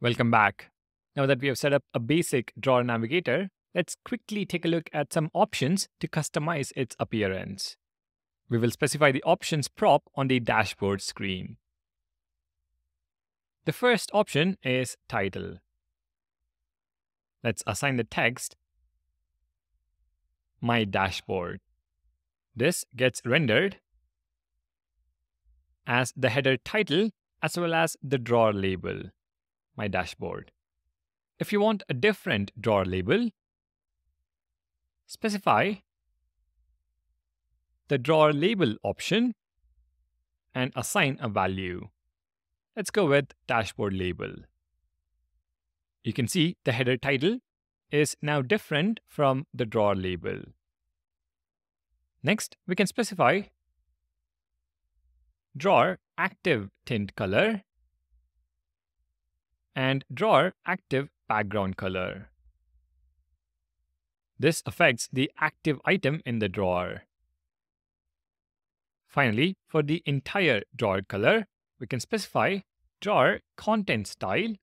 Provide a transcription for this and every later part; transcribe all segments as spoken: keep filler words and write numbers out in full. Welcome back. Now that we have set up a basic drawer navigator, let's quickly take a look at some options to customize its appearance. We will specify the options prop on the dashboard screen. The first option is title. Let's assign the text, My Dashboard. This gets rendered as the header title as well as the drawer label. My dashboard. If you want a different drawer label, specify the drawer label option and assign a value. Let's go with dashboard label. You can see the header title is now different from the drawer label. Next, we can specify drawer active tint color and drawer active background color. This affects the active item in the drawer. Finally, for the entire drawer color, we can specify drawer content style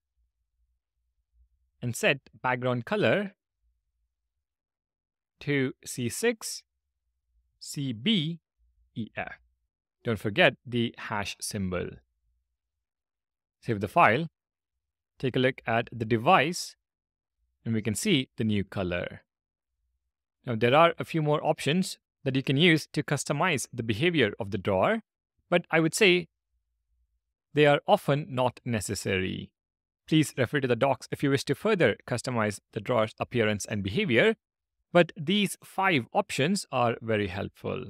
and set background color to C six C B E F. Don't forget the hash symbol. Save the file. Take a look at the device, and we can see the new color. Now, there are a few more options that you can use to customize the behavior of the drawer, but I would say they are often not necessary. Please refer to the docs if you wish to further customize the drawer's appearance and behavior, but these five options are very helpful.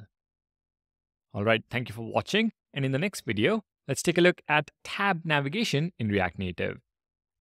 All right, thank you for watching, and in the next video, let's take a look at tab navigation in React Native.